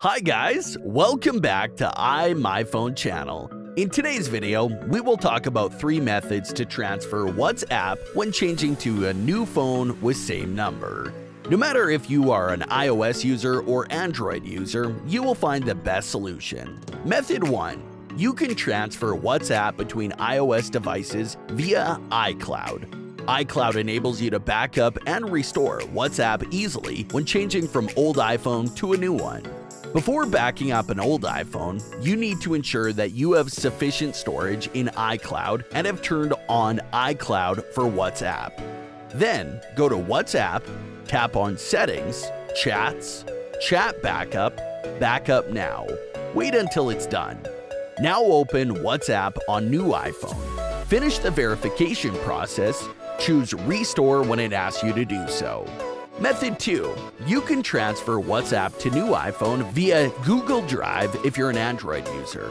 Hi guys, welcome back to iMyFone channel. In today's video, we will talk about three methods to transfer WhatsApp when changing to a new phone with same number. No matter if you are an iOS user or Android user, you will find the best solution. Method 1. You can transfer WhatsApp between iOS devices via iCloud. iCloud enables you to back up and restore WhatsApp easily when changing from old iPhone to a new one. Before backing up an old iPhone, you need to ensure that you have sufficient storage in iCloud and have turned on iCloud for WhatsApp. Then, go to WhatsApp, tap on Settings, Chats, Chat Backup, Backup Now. Wait until it's done. Now open WhatsApp on new iPhone. Finish the verification process. Choose Restore when it asks you to do so. Method 2. You can transfer WhatsApp to new iPhone via Google Drive if you're an Android user.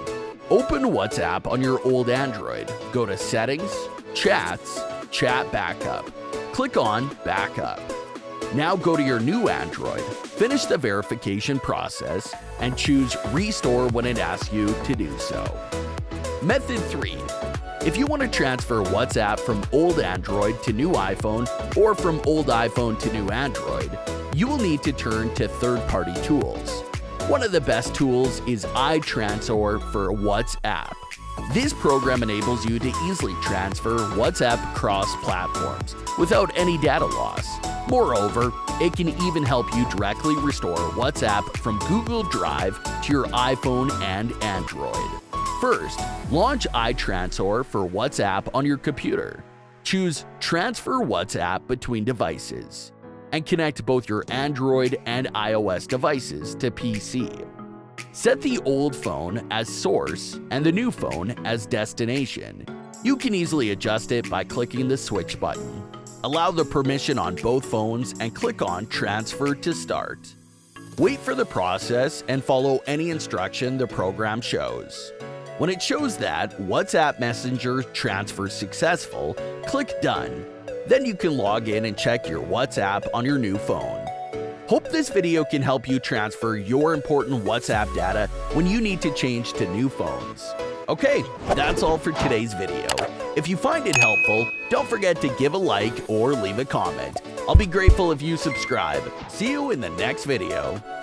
Open WhatsApp on your old Android. Go to Settings, Chats, Chat Backup. Click on Backup. Now go to your new Android. Finish the verification process and choose Restore when it asks you to do so. Method 3. If you want to transfer WhatsApp from old Android to new iPhone or from old iPhone to new Android, you will need to turn to third-party tools. One of the best tools is iTransor for WhatsApp. This program enables you to easily transfer WhatsApp across platforms without any data loss. Moreover, it can even help you directly restore WhatsApp from Google Drive to your iPhone and Android. First, launch iTransor for WhatsApp on your computer. Choose Transfer WhatsApp between devices and connect both your Android and iOS devices to PC. Set the old phone as source and the new phone as destination. You can easily adjust it by clicking the switch button. Allow the permission on both phones and click on Transfer to start. Wait for the process and follow any instruction the program shows. When it shows that WhatsApp Messenger transfer successful, click Done. Then you can log in and check your WhatsApp on your new phone. Hope this video can help you transfer your important WhatsApp data when you need to change to new phones. Okay, that's all for today's video. If you find it helpful, don't forget to give a like or leave a comment. I'll be grateful if you subscribe. See you in the next video.